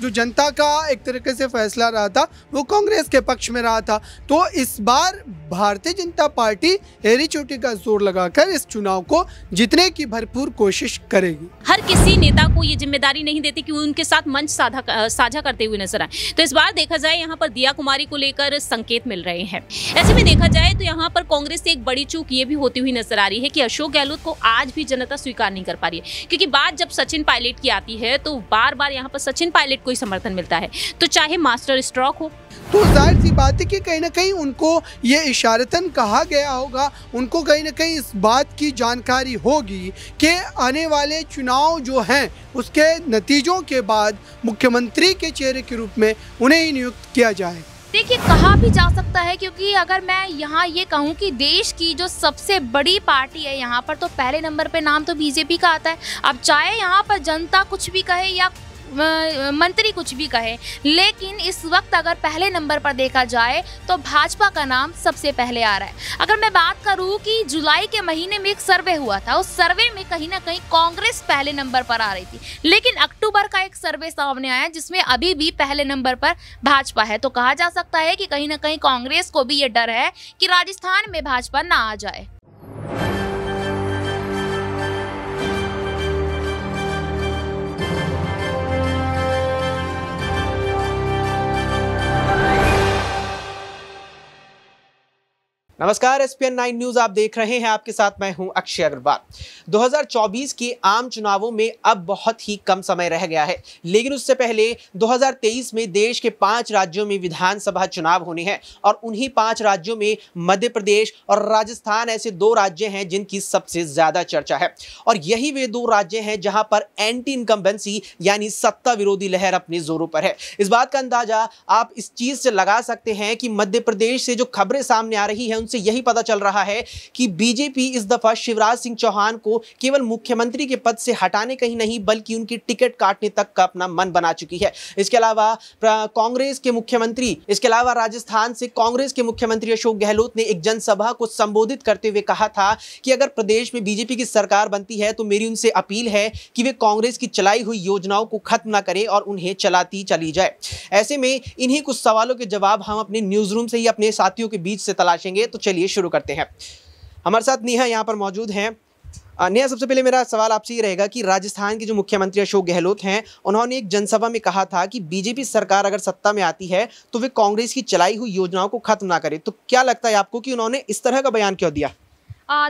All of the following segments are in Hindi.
जो जनता का एक तरीके से फैसला रहा था वो कांग्रेस के पक्ष में रहा था। तो इस बार भारतीय जनता पार्टी हेरी चोटी का जोर लगाकर इस चुनाव को जीतने की भरपूर कोशिश करेगी। हर किसी नेता को ये जिम्मेदारी नहीं देती कि उनके साथ मंच साझा करते हुए नजर आए। तो इस बार देखा जाए यहाँ पर दिया कुमारी को लेकर संकेत मिल रहे हैं। ऐसे में देखा जाए तो यहाँ पर कांग्रेस से एक बड़ी चूक ये भी होती हुई नजर आ रही है कि अशोक गहलोत को आज भी जनता स्वीकार नहीं कर पा रही है, क्योंकि बात जब सचिन पायलट की आती है तो बार बार यहाँ पर सचिन पायलट को ही समर्थन मिलता है। तो चाहे मास्टर स्ट्रोक हो, तो जाहिर सी बात है कि कहीं ना कहीं उनको ये इशारतन कहा गया होगा, उनको कहीं ना कहीं इस बात की जानकारी होगी कि आने वाले चुनाव जो हैं उसके नतीजों के बाद मुख्यमंत्री के चेहरे के रूप में उन्हें ही नियुक्त किया जाए। देखिए, कहा भी जा सकता है, क्योंकि अगर मैं यहाँ ये कहूँ कि देश की जो सबसे बड़ी पार्टी है यहाँ पर, तो पहले नंबर पे नाम तो बीजेपी का आता है। अब चाहे यहाँ पर जनता कुछ भी कहे या मंत्री कुछ भी कहे, लेकिन इस वक्त अगर पहले नंबर पर देखा जाए तो भाजपा का नाम सबसे पहले आ रहा है। अगर मैं बात करूं कि जुलाई के महीने में एक सर्वे हुआ था, उस सर्वे में कहीं ना कहीं कांग्रेस पहले नंबर पर आ रही थी, लेकिन अक्टूबर का एक सर्वे सामने आया जिसमें अभी भी पहले नंबर पर भाजपा है। तो कहा जा सकता है कि कहीं ना कहीं कांग्रेस को भी ये डर है कि राजस्थान में भाजपा ना आ जाए। नमस्कार, SPN 9 न्यूज आप देख रहे हैं, आपके साथ मैं हूं अक्षय अग्रवाल। 2024 के आम चुनावों में अब बहुत ही कम समय रह गया है, लेकिन उससे पहले 2023 में देश के 5 राज्यों में विधानसभा चुनाव होने हैं और उन्हीं 5 राज्यों में मध्य प्रदेश और राजस्थान ऐसे 2 राज्य हैं जिनकी सबसे ज्यादा चर्चा है। और यही वे 2 राज्य हैं जहाँ पर एंटी इनकम्बेंसी यानी सत्ता विरोधी लहर अपने जोरों पर है। इस बात का अंदाजा आप इस चीज से लगा सकते हैं कि मध्य प्रदेश से जो खबरें सामने आ रही हैं से यही पता चल रहा है कि बीजेपी इस दफा शिवराज सिंह चौहान को केवल मुख्यमंत्री के पद से हटाने का ही नहीं बल्कि उनकी टिकट काटने तक का अपना मन बना चुकी है। इसके अलावा कांग्रेस के मुख्यमंत्री, इसके अलावा राजस्थान से कांग्रेस के मुख्यमंत्री अशोक गहलोत ने एक जनसभा को संबोधित करते हुए कहा था कि अगर प्रदेश में बीजेपी की सरकार बनती है तो मेरी उनसे अपील है कि वे कांग्रेस की चलाई हुई योजनाओं को खत्म न करें और उन्हें चलाती चली जाए। ऐसे में इन्हीं कुछ सवालों के जवाब हम अपने न्यूज रूम से ही अपने साथियों के बीच से तलाशेंगे। तो चलिए शुरू करते हैं। हमारे साथ नेहा यहाँ पर मौजूद हैं। नेहा, सबसे पहले मेरा सवाल आपसे ये रहेगा कि राजस्थान के जो मुख्यमंत्री अशोक गहलोत हैं, उन्होंने एक जनसभा में कहा था कि बीजेपी सरकार अगर सत्ता में आती है तो वे कांग्रेस की चलाई हुई योजनाओं को खत्म ना करे। तो क्या लगता है आपको कि उन्होंने इस तरह का बयान क्यों दिया?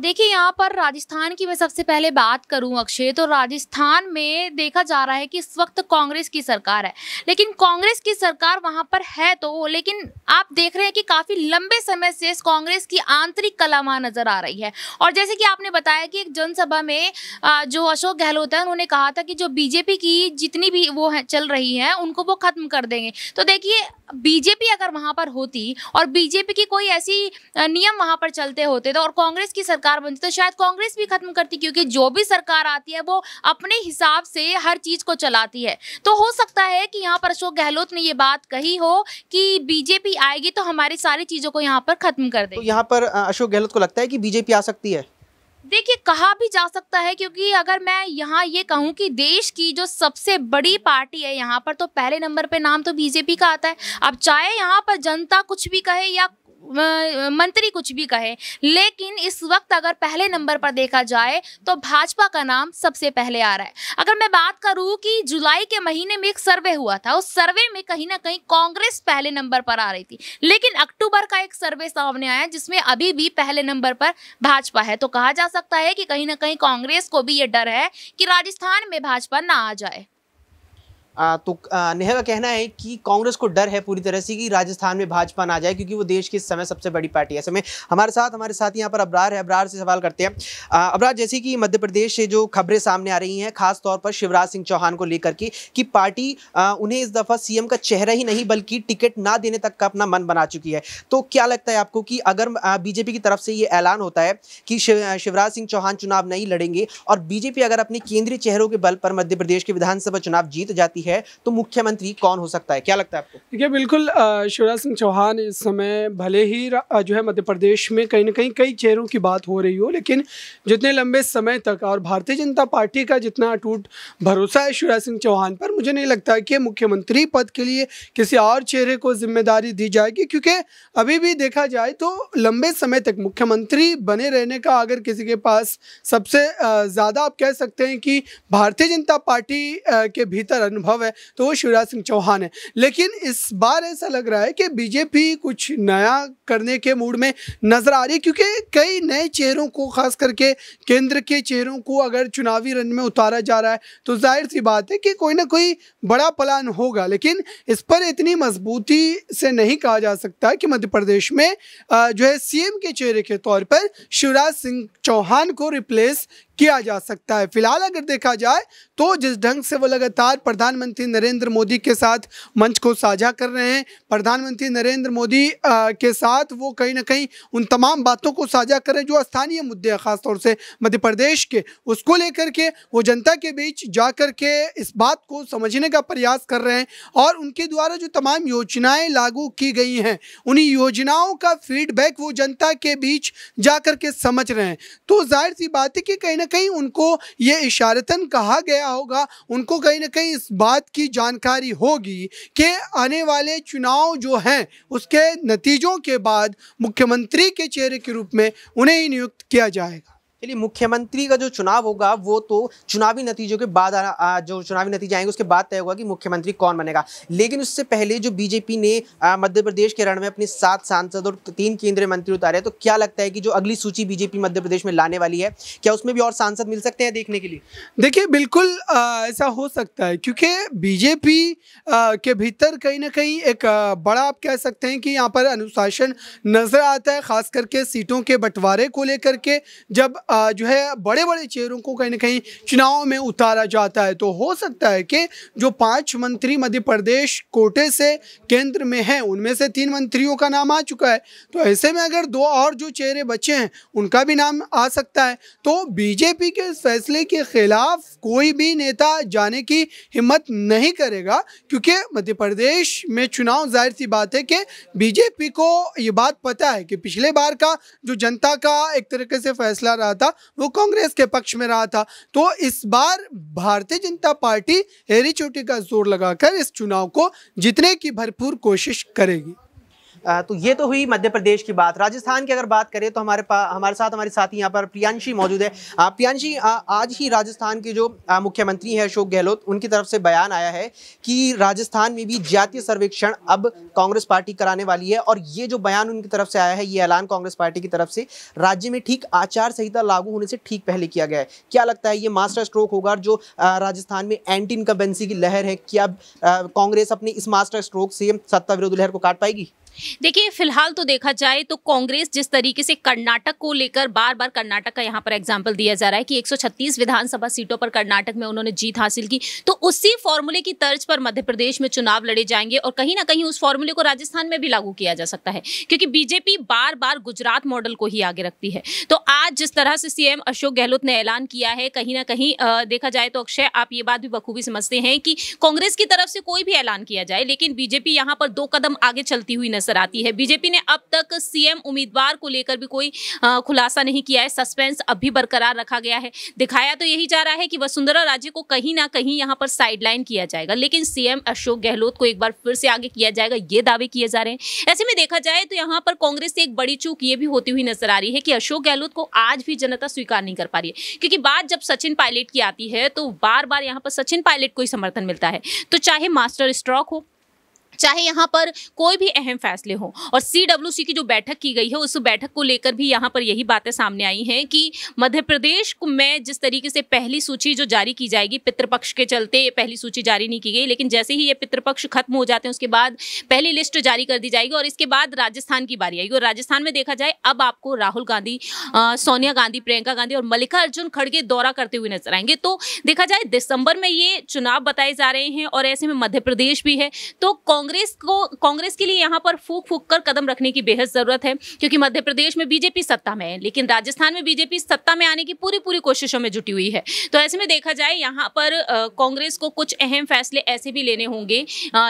देखिए, यहाँ पर राजस्थान की मैं सबसे पहले बात करूँ अक्षय, तो राजस्थान में देखा जा रहा है कि इस वक्त कांग्रेस की सरकार है, लेकिन कांग्रेस की सरकार वहाँ पर है तो, लेकिन आप देख रहे हैं कि काफ़ी लंबे समय से इस कांग्रेस की आंतरिक कलह वहाँ नज़र आ रही है। और जैसे कि आपने बताया कि एक जनसभा में जो अशोक गहलोत है उन्होंने कहा था कि जो बीजेपी की जितनी भी वो चल रही है उनको वो ख़त्म कर देंगे। तो देखिए, बीजेपी अगर वहाँ पर होती और बीजेपी की कोई ऐसी नियम वहाँ पर चलते होते तो और कांग्रेस की सरकार बनती तो शायद कांग्रेस भी खत्म करती, क्योंकि जो भी सरकार आती है वो अपने हिसाब से हर चीज को चलाती है। तो हो सकता है कि यहाँ पर अशोक गहलोत ने ये बात कही हो कि बीजेपी आएगी तो हमारी सारी चीजों को यहाँ पर खत्म कर दे। तो यहाँ पर अशोक गहलोत को लगता है कि बीजेपी आ सकती है? देखिए, कहा भी जा सकता है, क्योंकि अगर मैं यहाँ ये कहूँ कि देश की जो सबसे बड़ी पार्टी है यहाँ पर, तो पहले नंबर पे नाम तो बीजेपी का आता है। अब चाहे यहाँ पर जनता कुछ भी कहे या मंत्री कुछ भी कहे, लेकिन इस वक्त अगर पहले नंबर पर देखा जाए तो भाजपा का नाम सबसे पहले आ रहा है। अगर मैं बात करूं कि जुलाई के महीने में एक सर्वे हुआ था, उस सर्वे में कहीं ना कहीं कांग्रेस पहले नंबर पर आ रही थी, लेकिन अक्टूबर का एक सर्वे सामने आया जिसमें अभी भी पहले नंबर पर भाजपा है। तो कहा जा सकता है कि कहीं ना कहीं कांग्रेस को भी ये डर है कि राजस्थान में भाजपा ना आ जाए। तो नेहा का कहना है कि कांग्रेस को डर है पूरी तरह से कि राजस्थान में भाजपा ना आ जाए, क्योंकि वो देश की इस समय सबसे बड़ी पार्टी है। ऐसे में हमारे साथ यहाँ पर अबरार है। अबरार से सवाल करते हैं। अबरार, जैसे कि मध्य प्रदेश से जो खबरें सामने आ रही हैं खास तौर पर शिवराज सिंह चौहान को लेकर के कि पार्टी उन्हें इस दफ़ा सीएम का चेहरा ही नहीं बल्कि टिकट ना देने तक का अपना मन बना चुकी है, तो क्या लगता है आपको कि अगर बीजेपी की तरफ से ये ऐलान होता है कि शिवराज सिंह चौहान चुनाव नहीं लड़ेंगे और बीजेपी अगर अपने केंद्रीय चेहरों के बल पर मध्य प्रदेश के विधानसभा चुनाव जीत जाती है है तो मुख्यमंत्री कौन हो सकता है, क्या लगता है आपको? देखिए बिल्कुल, शिवराज सिंह चौहान इस समय भले ही जो है मध्य प्रदेश में कहीं ना कहीं कई चेहरों की बात हो रही हो, लेकिन जितने लंबे समय तक और भारतीय जनता पार्टी का जितना अटूट भरोसा है शिवराज सिंह चौहान पर, मुझे नहीं लगता कि मुख्यमंत्री पद के लिए किसी और चेहरे को जिम्मेदारी दी जाएगी, क्योंकि अभी भी देखा जाए तो लंबे समय तक मुख्यमंत्री बने रहने का अगर किसी के पास सबसे ज़्यादा आप कह सकते हैं कि भारतीय जनता पार्टी के भीतर अनुभव है तो वो शिवराज सिंह चौहान है। लेकिन इस बार ऐसा लग रहा है कि बीजेपी कुछ नया करने के मूड में नजर आ रही है, क्योंकि कई नए चेहरों को खास करके केंद्र के चेहरों को अगर चुनावी रण में उतारा जा रहा है तो जाहिर सी बात है कि कोई ना कोई बड़ा प्लान होगा, लेकिन इस पर इतनी मजबूती से नहीं कहा जा सकता कि मध्य प्रदेश में जो है सीएम के चेहरे के तौर पर शिवराज सिंह चौहान को रिप्लेस किया जा सकता है। फिलहाल अगर देखा जाए तो जिस ढंग से वो लगातार प्रधानमंत्री नरेंद्र मोदी के साथ मंच को साझा कर रहे हैं, प्रधानमंत्री नरेंद्र मोदी के साथ वो कहीं ना कहीं उन तमाम बातों को साझा कर रहे हैं जो स्थानीय मुद्दे हैं ख़ासतौर से मध्य प्रदेश के, उसको लेकर के वो जनता के बीच जा कर के इस बात को समझने का प्रयास कर रहे हैं और उनके द्वारा जो तमाम योजनाएँ लागू की गई हैं उन योजनाओं का फीडबैक वो जनता के बीच जा कर के समझ रहे हैं। तो जाहिर सी बात है कि कहीं ना कहीं उनको ये इशारतन कहा गया होगा, उनको कहीं ना कहीं इस बात की जानकारी होगी कि आने वाले चुनाव जो हैं उसके नतीजों के बाद मुख्यमंत्री के चेहरे के रूप में उन्हें ही नियुक्त किया जाएगा। चलिए, मुख्यमंत्री का जो चुनाव होगा वो तो चुनावी नतीजों के बाद, जो चुनावी नतीजे आएंगे उसके बाद तय होगा कि मुख्यमंत्री कौन बनेगा। लेकिन उससे पहले जो बीजेपी ने मध्य प्रदेश के रण में अपने 7 सांसद और 3 केंद्रीय मंत्री उतारे, तो क्या लगता है कि जो अगली सूची बीजेपी मध्य प्रदेश में लाने वाली है क्या उसमें भी और सांसद मिल सकते हैं देखने के लिए? देखिए बिल्कुल ऐसा हो सकता है, क्योंकि बीजेपी के भीतर कहीं ना कहीं एक बड़ा आप कह सकते हैं कि यहाँ पर अनुशासन नजर आता है, खास करके सीटों के बंटवारे को लेकर के जब जो है बड़े बड़े चेहरों को कहीं ना कहीं चुनाव में उतारा जाता है। तो हो सकता है कि जो 5 मंत्री मध्य प्रदेश कोटे से केंद्र में हैं उनमें से 3 मंत्रियों का नाम आ चुका है, तो ऐसे में अगर 2 और जो चेहरे बचे हैं उनका भी नाम आ सकता है। तो बीजेपी के इस फैसले के खिलाफ कोई भी नेता जाने की हिम्मत नहीं करेगा, क्योंकि मध्य प्रदेश में चुनाव जाहिर सी बात है कि बीजेपी को ये बात पता है कि पिछले बार का जो जनता का एक तरीके से फैसला था वो कांग्रेस के पक्ष में रहा था। तो इस बार भारतीय जनता पार्टी हेरी चोटी का जोर लगाकर इस चुनाव को जीतने की भरपूर कोशिश करेगी। तो ये तो हुई मध्य प्रदेश की बात। राजस्थान की अगर बात करें तो हमारे साथी यहाँ पर प्रियांशी मौजूद है। प्रियांशी, आज ही राजस्थान के जो मुख्यमंत्री हैं अशोक गहलोत, उनकी तरफ से बयान आया है कि राजस्थान में भी जातीय सर्वेक्षण अब कांग्रेस पार्टी कराने वाली है, और ये जो बयान उनकी तरफ से आया है, ये ऐलान कांग्रेस पार्टी की तरफ से राज्य में ठीक आचार संहिता लागू होने से ठीक पहले किया गया है। क्या लगता है ये मास्टर स्ट्रोक होगा जो राजस्थान में एंटी इनकम्बेंसी की लहर है, क्या कांग्रेस अपने इस मास्टर स्ट्रोक से सत्ता विरोधी लहर को काट पाएगी? देखिए फिलहाल तो देखा जाए तो कांग्रेस जिस तरीके से कर्नाटक को लेकर बार बार कर्नाटक का यहाँ पर एग्जाम्पल दिया जा रहा है कि 136 विधानसभा सीटों पर कर्नाटक में उन्होंने जीत हासिल की, तो उसी फॉर्मूले की तर्ज पर मध्य प्रदेश में चुनाव लड़े जाएंगे और कहीं ना कहीं उस फॉर्मूले को राजस्थान में भी लागू किया जा सकता है, क्योंकि बीजेपी बार बार गुजरात मॉडल को ही आगे रखती है। तो आज जिस तरह से सीएम अशोक गहलोत ने ऐलान किया है, कहीं ना कहीं देखा जाए तो अक्षय आप ये बात भी बखूबी समझते हैं कि कांग्रेस की तरफ से कोई भी ऐलान किया जाए लेकिन बीजेपी यहाँ पर 2 कदम आगे चलती हुई नजर आती है। बीजेपी ने अब तक सीएम उम्मीदवार को लेकर भी कोई खुलासा नहीं किया है, सस्पेंस अब भी बरकरार रखा गया है। दिखाया तो यही जा रहा है कि वसुंधरा राजे को कहीं ना कहीं यहां पर साइडलाइन किया जाएगा, लेकिन सीएम अशोक गहलोत को एक बार फिर से आगे किया जाएगा, ये दावे किए जा रहे हैं। ऐसे में देखा जाए तो यहाँ पर कांग्रेस से एक बड़ी चूक ये भी होती हुई नजर आ रही है कि अशोक गहलोत को आज भी जनता स्वीकार नहीं कर पा रही है, क्योंकि बात जब सचिन पायलट की आती है तो बार बार यहाँ पर सचिन पायलट को ही समर्थन मिलता है। तो चाहे मास्टर स्ट्रोक हो, चाहे यहाँ पर कोई भी अहम फैसले हों, और CWC की जो बैठक की गई है उस बैठक को लेकर भी यहाँ पर यही बातें सामने आई हैं कि मध्य प्रदेश में जिस तरीके से पहली सूची जो जारी की जाएगी, पितृपक्ष के चलते ये पहली सूची जारी नहीं की गई, लेकिन जैसे ही ये पितृपक्ष खत्म हो जाते हैं उसके बाद पहली लिस्ट जारी कर दी जाएगी और इसके बाद राजस्थान की बारी आएगी। और राजस्थान में देखा जाए अब आपको राहुल गांधी, सोनिया गांधी, प्रियंका गांधी और मल्लिकार्जुन खड़गे दौरा करते हुए नजर आएंगे। तो देखा जाए दिसंबर में ये चुनाव बताए जा रहे हैं और ऐसे में मध्य प्रदेश भी है, तो कांग्रेस के लिए यहाँ पर फूक फूक कर कदम रखने की बेहद जरूरत है, क्योंकि मध्य प्रदेश में बीजेपी सत्ता में है, लेकिन राजस्थान में बीजेपी सत्ता में आने की पूरी कोशिशों में जुटी हुई है। तो ऐसे में देखा जाए यहाँ पर कांग्रेस को कुछ अहम फैसले ऐसे भी लेने होंगे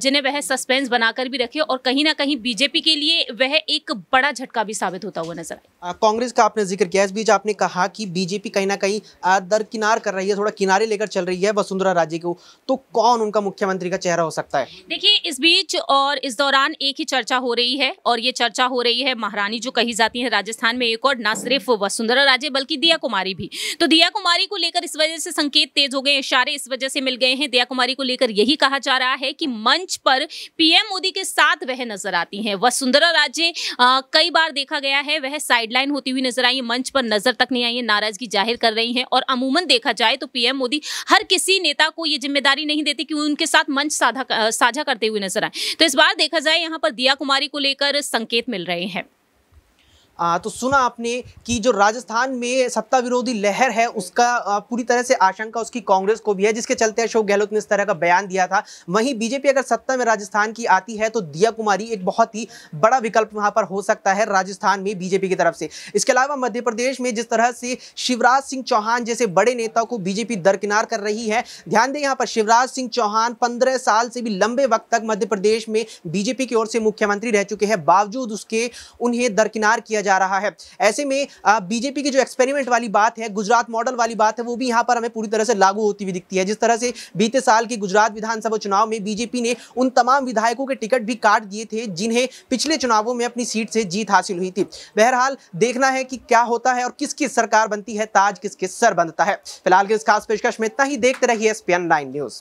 जिन्हें वह सस्पेंस बनाकर भी रखे और कहीं ना कहीं बीजेपी के लिए वह एक बड़ा झटका भी साबित होता हुआ नजर आया। कांग्रेस का आपने जिक्र किया, इस बीच आपने कहा कि बीजेपी कहीं ना कहीं दरकिनार कर रही है, थोड़ा किनारे लेकर चल रही है वसुंधरा राजे को, तो कौन उनका मुख्यमंत्री का चेहरा हो सकता है? देखिए, इस बीच और इस दौरान एक ही चर्चा हो रही है और ये चर्चा हो रही है महारानी जो कही जाती है राजस्थान में एक और, ना सिर्फ वसुंधरा राजे बल्कि दिया कुमारी भी। तो दिया कुमारी को लेकर इस वजह से संकेत तेज हो गए, इशारे इस वजह से मिल गए हैं। दिया कुमारी को लेकर यही कहा जा रहा है कि मंच पर पीएम मोदी के साथ वह नजर आती हैं। वसुंधरा राजे कई बार देखा गया है वह साइडलाइन होती हुई नजर आई है, मंच पर नजर तक नहीं आई है, नाराजगी जाहिर कर रही हैं। और अमूमन देखा जाए तो पीएम मोदी हर किसी नेता को यह जिम्मेदारी नहीं देते कि उनके साथ मंच साझा करते हुए नजर आए। तो इस बार देखा जाए यहाँ पर दिया कुमारी को लेकर संकेत मिल रहे हैं। तो सुना आपने कि जो राजस्थान में सत्ता विरोधी लहर है उसका पूरी तरह से आशंका उसकी कांग्रेस को भी है, जिसके चलते अशोक गहलोत ने इस तरह का बयान दिया था। वहीं बीजेपी अगर सत्ता में राजस्थान की आती है तो दिया कुमारी एक बहुत ही बड़ा विकल्प वहां पर हो सकता है राजस्थान में बीजेपी की तरफ से। इसके अलावा मध्य प्रदेश में जिस तरह से शिवराज सिंह चौहान जैसे बड़े नेता को बीजेपी दरकिनार कर रही है, ध्यान दें यहाँ पर शिवराज सिंह चौहान 15 साल से भी लंबे वक्त तक मध्य प्रदेश में बीजेपी की ओर से मुख्यमंत्री रह चुके हैं, बावजूद उसके उन्हें दरकिनार किया जा रहा है। ऐसे में बीजेपी की जो एक्सपेरिमेंट वाली बात है, गुजरात मॉडल वाली बात है, वो भी यहाँ पर हमें पूरी तरह से लागू होती हुई दिखती है। जिस तरह से बीते साल के गुजरात विधानसभा चुनाव में बीजेपी ने उन तमाम विधायकों के टिकट भी काट दिए थे जिन्हें पिछले चुनावों में अपनी सीट से जीत हासिल हुई थी। बहरहाल देखना है कि क्या होता है और किसकी सरकार बनती है, ताज किसके सर बनता है। फिलहाल के इस खास पेशकश में इतना ही। देखते रहिए SPN 9 न्यूज।